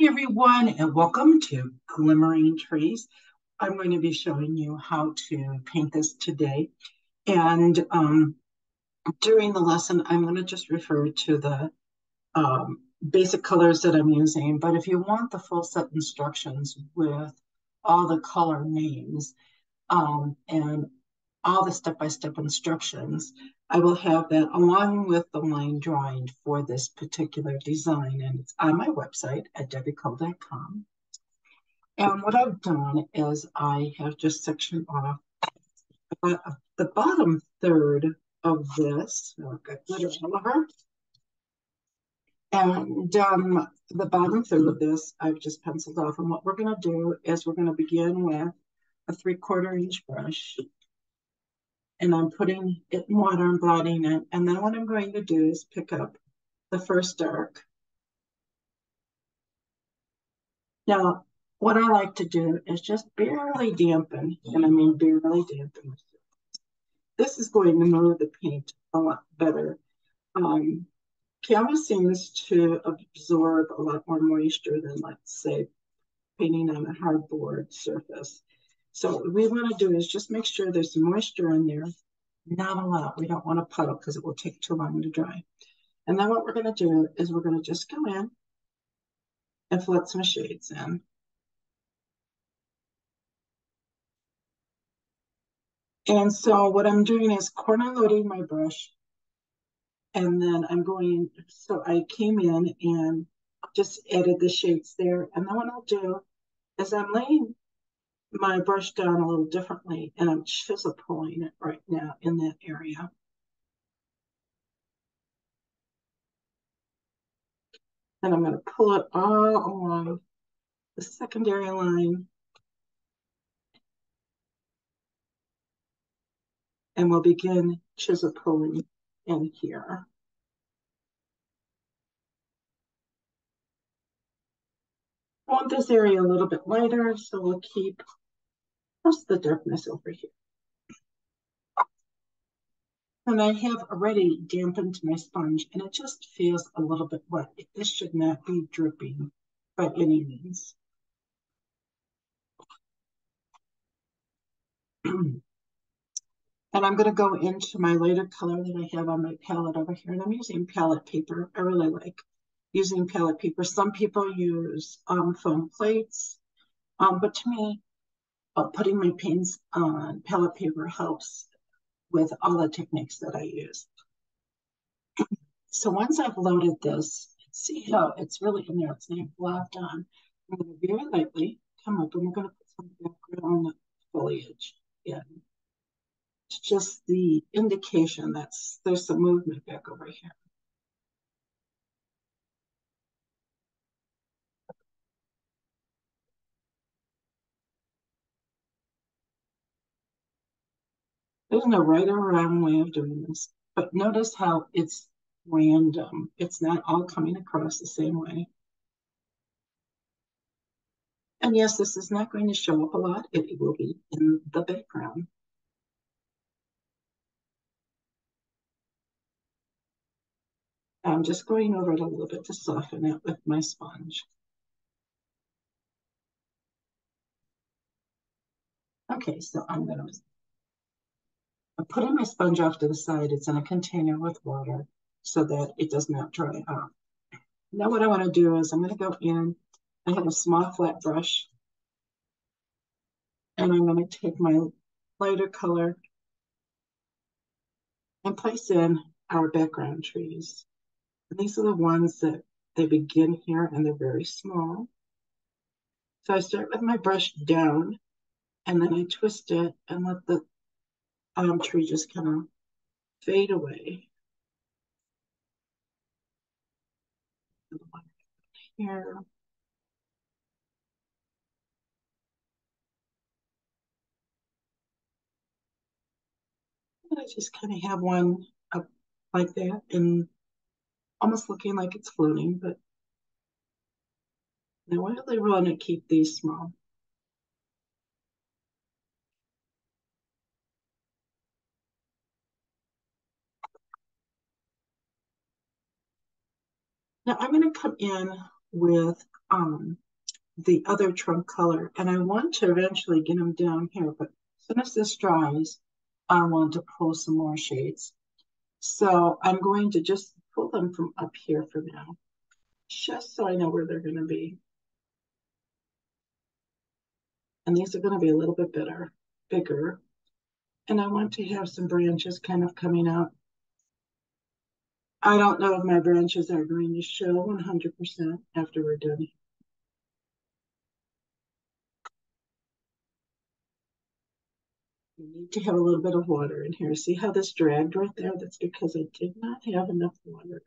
Hi everyone, and welcome to Glimmering Trees. I'm going to be showing you how to paint this today. And during the lesson, I'm going to just refer to the basic colors that I'm using. But if you want the full set instructions with all the color names and all the step-by-step instructions, I will have that along with the line drawing for this particular design, and it's on my website at debbieCole.com. And what I've done is I have just sectioned off the bottom third of this. I've got glitter all over. And the bottom third of this, I've just penciled off. And what we're going to do is we're going to begin with a 3/4 inch brush. And I'm putting it in water and blotting it. And then what I'm going to do is pick up the first dark. Now, what I like to do is just barely dampen, and I mean barely dampen. This is going to move the paint a lot better. Canvas seems to absorb a lot more moisture than, let's say, painting on a hardboard surface. So what we want to do is just make sure there's some moisture in there, not a lot. We don't want to puddle because it will take too long to dry. And then what we're going to do is we're going to just go in and flood some shades in. And so what I'm doing is corner loading my brush. And then I'm going, so I came in and just added the shades there. And then what I'll do is I'm laying my brush down a little differently, and I'm chisel pulling it right now in that area. And I'm going to pull it all along the secondary line. And we'll begin chisel pulling in here. I want this area a little bit lighter, so we'll keep most of the darkness over here. And I have already dampened my sponge, and it just feels a little bit wet. This should not be dripping by any means. And I'm going to go into my lighter color that I have on my palette over here, and I'm using palette paper. I really like using palette paper. Some people use foam plates, but to me, putting my paints on palette paper helps with all the techniques that I use. So once I've loaded this, see how it's really in there, it's not blocked on. I'm going to very lightly come up, and we're going to put some background foliage in. It's just the indication that there's some movement back over here. There's no right or wrong way of doing this, but notice how it's random. It's not all coming across the same way. And yes, this is not going to show up a lot. It will be in the background. I'm just going over it a little bit to soften it with my sponge. Okay, so I'm going to putting my sponge off to the side. It's in a container with water so that it does not dry out. Now what I want to do is I'm going to go in. I have a small flat brush, and I'm going to take my lighter color and place in our background trees. And these are the ones that they begin here, and they're very small. So I start with my brush down, and then I twist it and let the tree just kind of fade away. Here. And I just kind of have one up like that and almost looking like it's floating, but now I really want to keep these small. Now I'm going to come in with the other trunk color, and I want to eventually get them down here, but as soon as this dries, I want to pull some more shades. So I'm going to just pull them from up here for now, just so I know where they're going to be. And these are going to be a little bit bigger. And I want to have some branches kind of coming out. I don't know if my branches are going to show 100% after we're done. You need to have a little bit of water in here. See how this dragged right there? That's because I did not have enough water.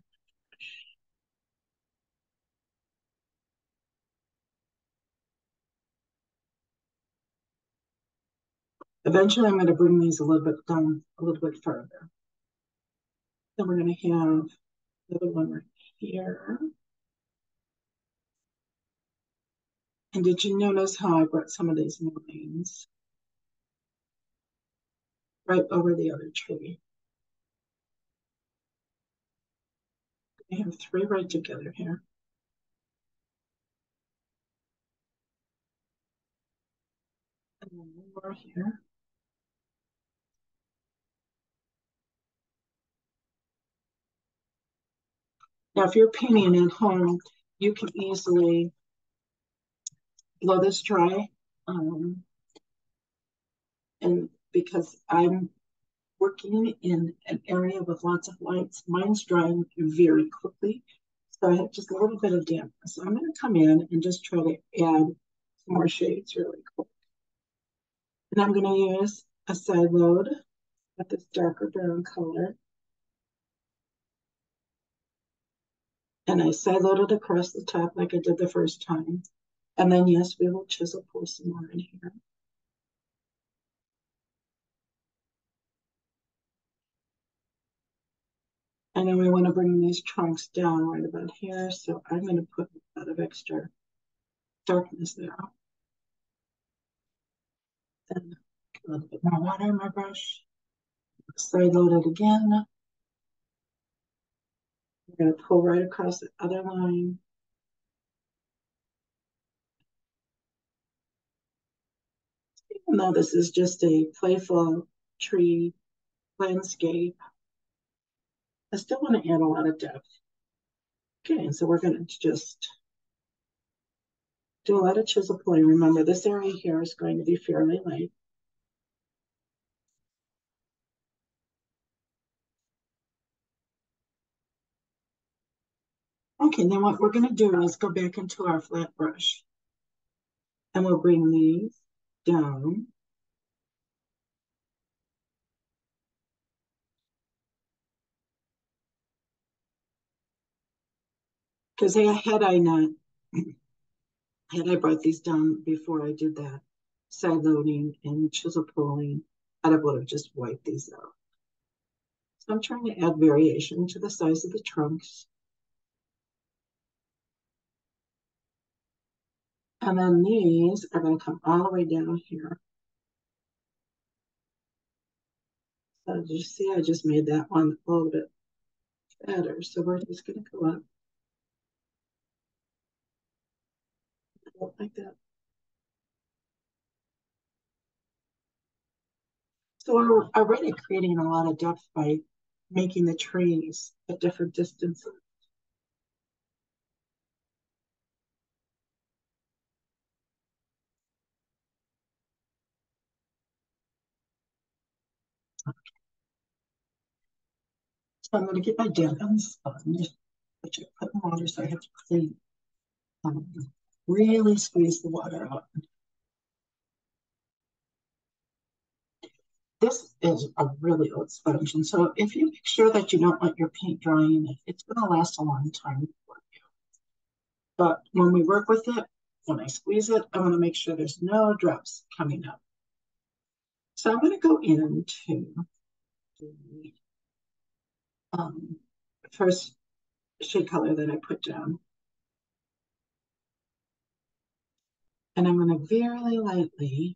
Eventually, I'm going to bring these a little bit down, a little bit further. Then we're going to have another one right here. And did you notice how I brought some of these lines right over the other tree? I have three right together here. And then one more here. Now, if you're painting at home, you can easily blow this dry. And because I'm working in an area with lots of lights, mine's drying very quickly. So I have just a little bit of dampness. So I'm going to come in and just try to add some more shades really quick. And I'm going to use a side load with this darker brown color. And I side loaded across the top like I did the first time. And then, yes, we will chisel pull some more in here. I know I want to bring these trunks down right about here, so I'm going to put a lot of extra darkness there. And a little bit more water in my brush. Side load it again. We're going to pull right across the other line. Even though this is just a playful tree landscape, I still want to add a lot of depth. Okay, so we're going to just do a lot of chisel pulling. Remember, this area here is going to be fairly light. Okay, then what we're going to do is go back into our flat brush. And we'll bring these down. Because had I brought these down before I did that side loading and chisel pulling, I'd have just wiped these out. So I'm trying to add variation to the size of the trunks. And then these are going to come all the way down here. So did you see I just made that one a little bit fatter? So we're just going to go up like that. So we're already creating a lot of depth by making the trees at different distances. So I'm going to get my dampened sponge, which I put in water, so I have to clean. Really squeeze the water out. This is a really old sponge, and so if you make sure that you don't let your paint dry in it, it's going to last a long time for you. But when we work with it, when I squeeze it, I want to make sure there's no drops coming up. So I'm going to go into the first shade color that I put down. And I'm going to very lightly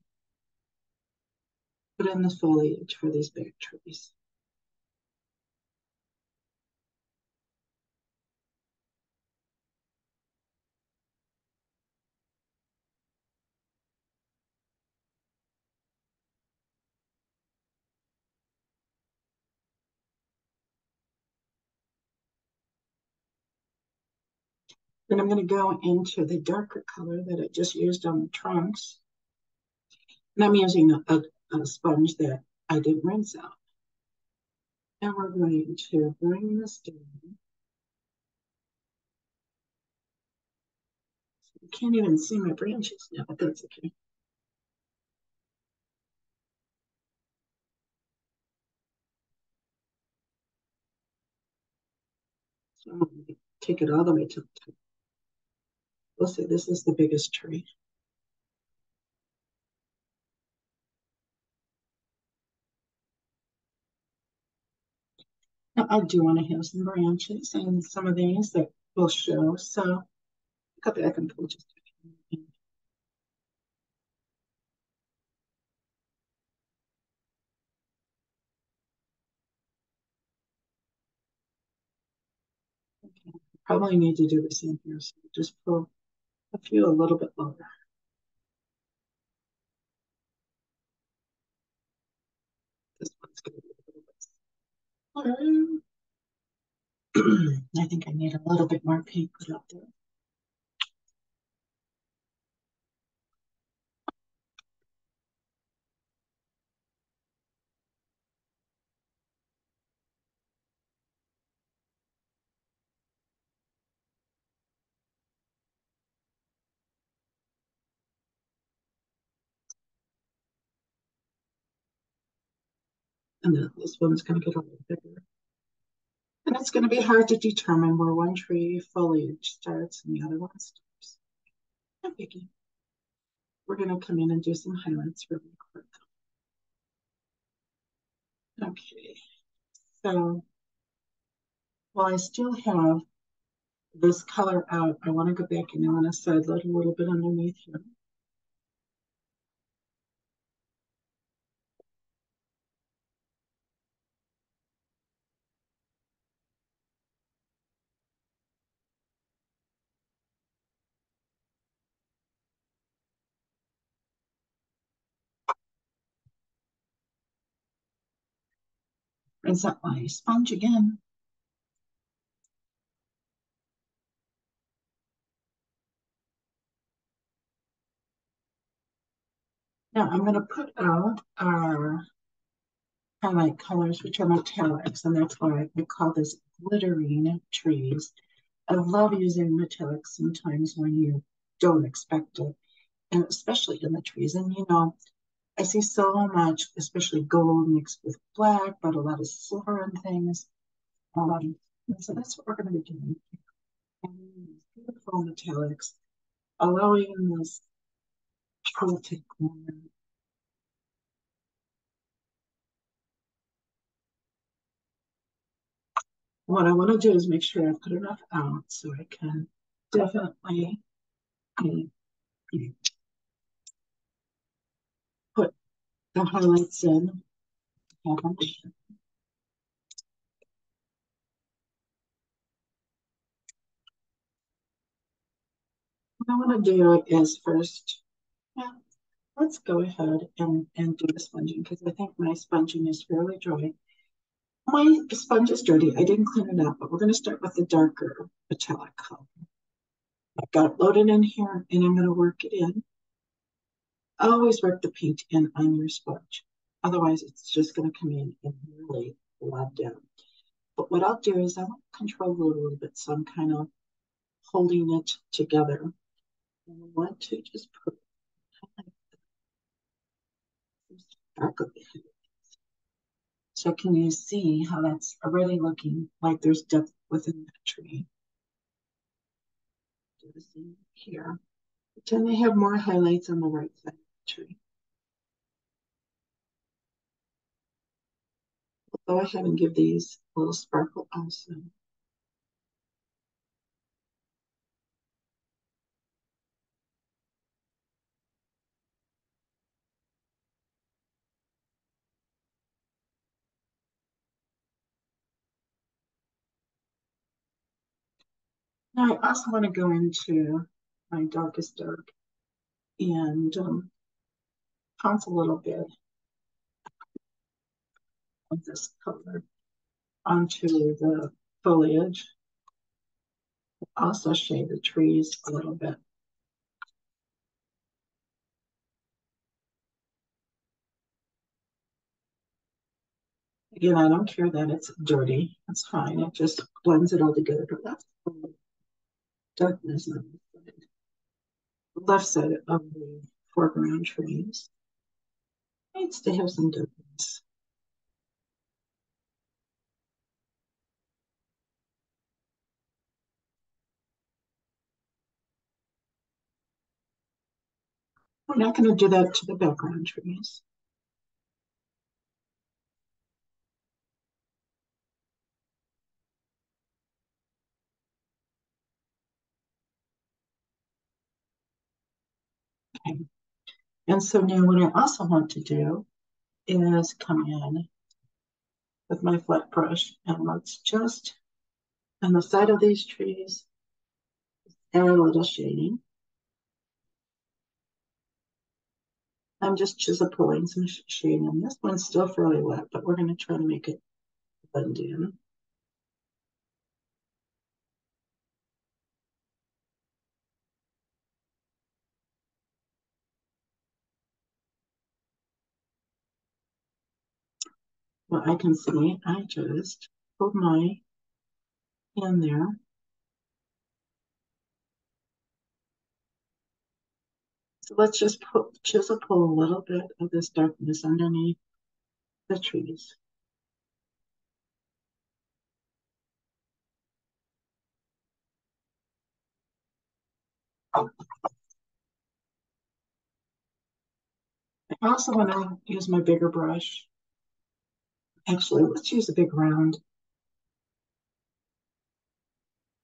put in the foliage for these big trees. Then I'm going to go into the darker color that I just used on the trunks. And I'm using a sponge that I did rinse out. And we're going to bring this down. So you can't even see my branches now, but that's okay. So I'm going to take it all the way to the top. We'll say this is the biggest tree. Now, I do want to have some branches and some of these that will show. So I'll go back and pull just a few. Okay, probably need to do the same here. So just pull a few a little bit longer. This one's going to be. I think I need a little bit more pink put up there. And then this one's going to get a little bigger. And it's going to be hard to determine where one tree foliage starts and the other one stops. No biggie. We're going to come in and do some highlights really quick. Okay. So while I still have this color out, I want to go back and I want to side load a little bit underneath here. Rinse out my sponge again. Now I'm going to put out our highlight colors, which are metallics, and that's why I call this glittering trees. I love using metallics sometimes when you don't expect it, and especially in the trees. And you know, I see so much, especially gold mixed with black, but a lot of silver and things. And so that's what we're going to be doing. And these beautiful metallics, allowing this Celtic woman. What I want to do is make sure I put enough out so I can definitely the highlights in. What I want to do is first, well, let's go ahead and do the sponging, because I think my sponging is fairly dry. My sponge is dirty. I didn't clean it up, but we're going to start with the darker metallic color. I've got it loaded in here, and I'm going to work it in. Always work the paint in on your sponge. Otherwise, it's just going to come in and really blend down. But what I'll do is I want to control it a little bit, so I'm kind of holding it together. And I want to just put some sparkle behind it. So can you see how that's already looking like there's depth within that tree? Do the same here. But then they have more highlights on the right side. Tree. We'll go ahead and give these a little sparkle also. Now I also want to go into my darkest dark and pounce a little bit of this color onto the foliage. also shade the trees a little bit. Again, I don't care that it's dirty. It's fine. It just blends it all together. But that's the darkness on the left side of the foreground trees. Needs to have some darkness. We're not going to do that to the background trees. Okay. And so now what I also want to do is come in with my flat brush and let's just, on the side of these trees, add a little shading. I'm just chisel pulling some shading on this one's still fairly wet, but we're going to try to make it blend in. Well, I can see I just pulled my hand there. So let's just chisel pull a little bit of this darkness underneath the trees. I also want to use my bigger brush. Actually, let's use a big round.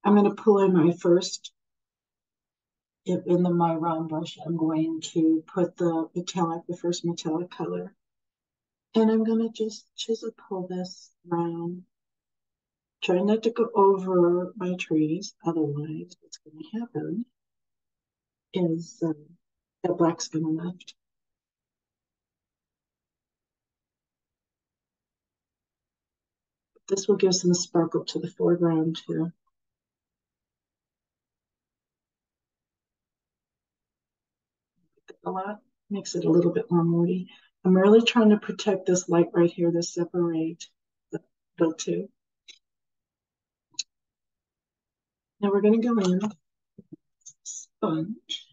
I'm going to pull in my first. In my round brush, I'm going to put the first metallic color. And I'm going to just chisel pull this round. Try not to go over my trees. Otherwise, what's going to happen is that black's going to lift. This will give some sparkle to the foreground too. A lot makes it a little bit more moody. I'm really trying to protect this light right here to separate the two. Now we're going to go in with sponge.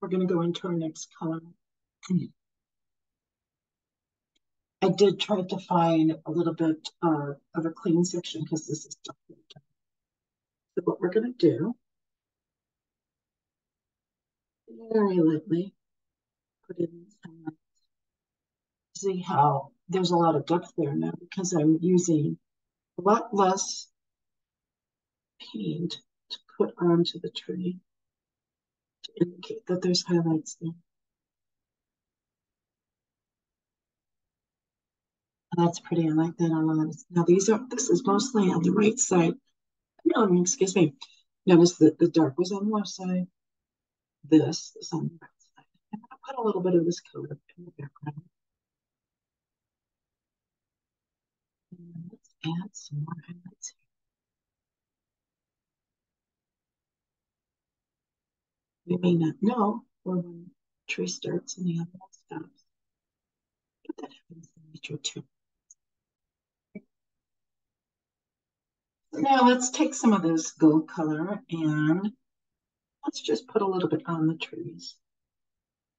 We're going to go into our next color. I did try to find a little bit of a clean section because this is stuff. So what we're going to do, very lightly, put in some light. See how there's a lot of depth there now because I'm using a lot less paint to put onto the tree to indicate that there's highlights there. That's pretty. I like that a lot. Now this is mostly on the right side. No, excuse me. Notice that the dark was on the left side. This is on the right side. And I put a little bit of this color in the background. And let's add some more highlights here. We may not know where one tree starts and the other one stops. But that happens in nature too. Now let's take some of this gold color and let's just put a little bit on the trees.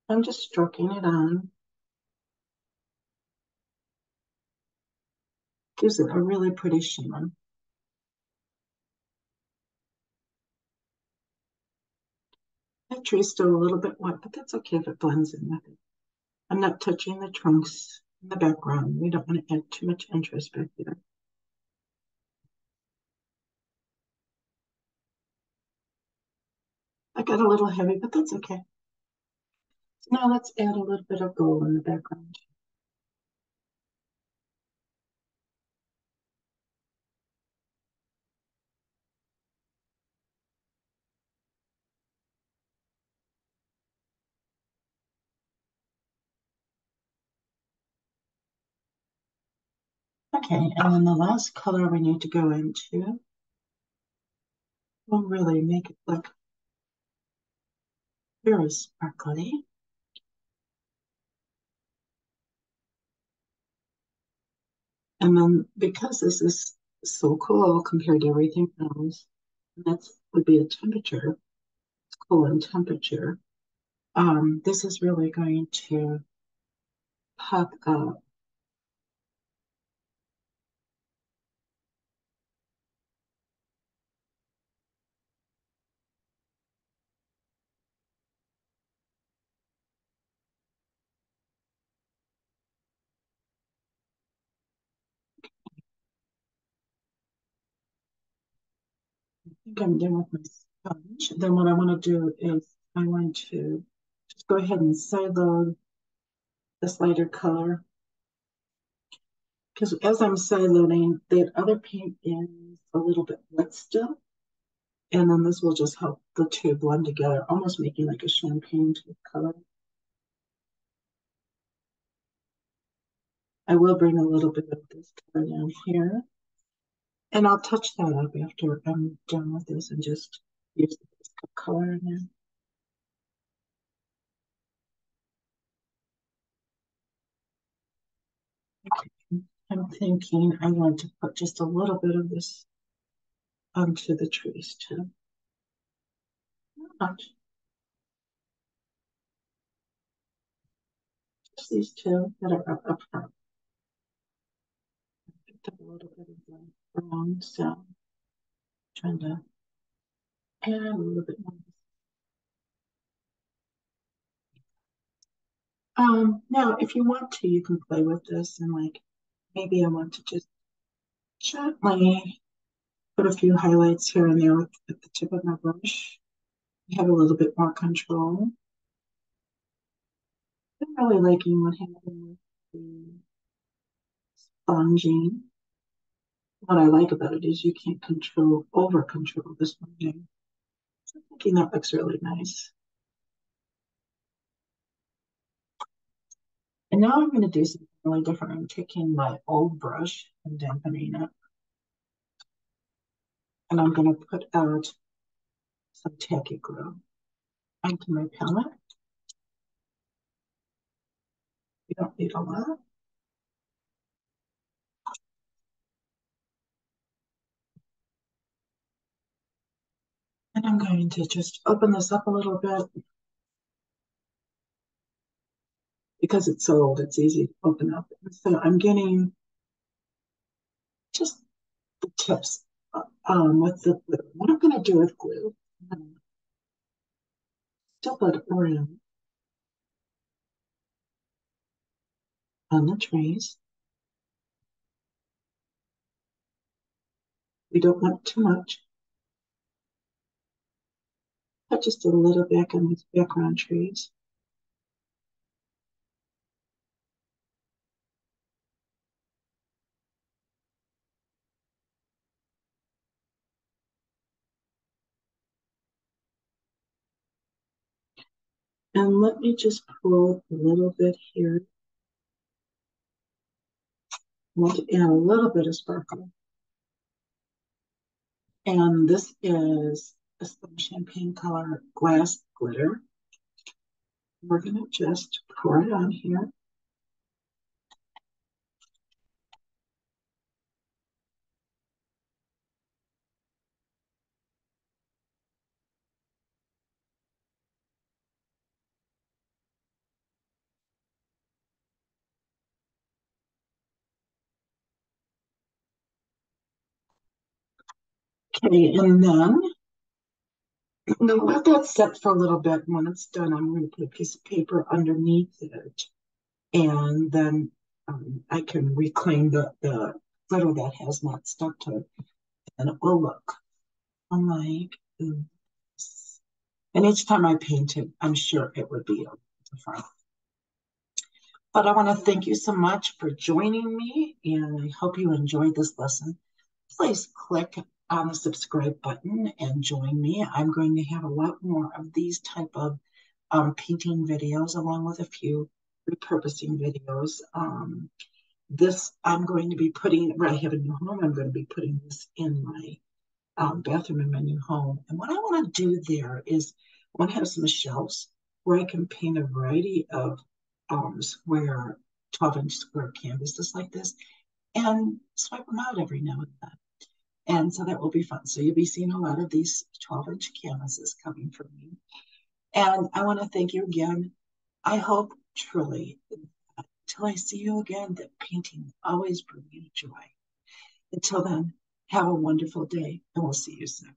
I'm just stroking it on. Gives it a really pretty shimmer. That tree's still a little bit wet, but that's okay if it blends in with it. I'm not touching the trunks in the background. We don't want to add too much interest back there. I got a little heavy, but that's okay. Now let's add a little bit of gold in the background. Okay, and then the last color we need to go into will really make it look very sparkly. And then because this is so cool compared to everything else, and that would be a temperature, it's cool in temperature, this is really going to pop up. I think I'm done with my sponge. Then what I want to do is I want to just go ahead and side load this lighter color, because as I'm side loading, that other paint is a little bit wet still, and then this will just help the two blend together, almost making like a champagne type color. I will bring a little bit of this color down here. And I'll touch that up after I'm done with this and just use this color now. Okay, I'm thinking I want to put just a little bit of this onto the trees too. Not much. Just these two that are up front. A little bit of the brown, so I'm trying to add a little bit more. Now, if you want to, you can play with this and like maybe I want to just gently put a few highlights here and there at the tip of my brush. You have a little bit more control. I'm really liking what happened with the sponging. What I like about it is you can't over control the sponging. So I'm thinking that looks really nice. And now I'm going to do something really different. I'm taking my old brush and dampening it. And I'm going to put out some tacky glue onto my palette. You don't need a lot. And I'm going to just open this up a little bit. Because it's so old, it's easy to open up. And so I'm getting just the tips with the glue. What I'm going to do with glue, I'm going to double it around on the trees. We don't want too much. Just a little back on these background trees. And let me just pull up a little bit here. I want to add a little bit of sparkle. And this is some champagne color glass glitter. We're going to just pour it on here. Okay, and then now let that set for a little bit. When it's done, I'm going to put a piece of paper underneath it, and then I can reclaim the glitter that has not stuck to it, and it will look like this. And each time I paint it, I'm sure it would be different. But I want to thank you so much for joining me, and I hope you enjoyed this lesson. Please click on the subscribe button and join me. I'm going to have a lot more of these type of painting videos along with a few repurposing videos this I'm going to be putting, when I have a new home, I'm going to be putting this in my bathroom in my new home. And what I want to do there is, I want to have some shelves where I can paint a variety of square, 12-inch square canvases like this, and swipe them out every now and then. And so that will be fun. So you'll be seeing a lot of these 12-inch canvases coming from me. And I want to thank you again. I hope truly, until I see you again, that painting will always bring you joy. Until then, have a wonderful day, and we'll see you soon.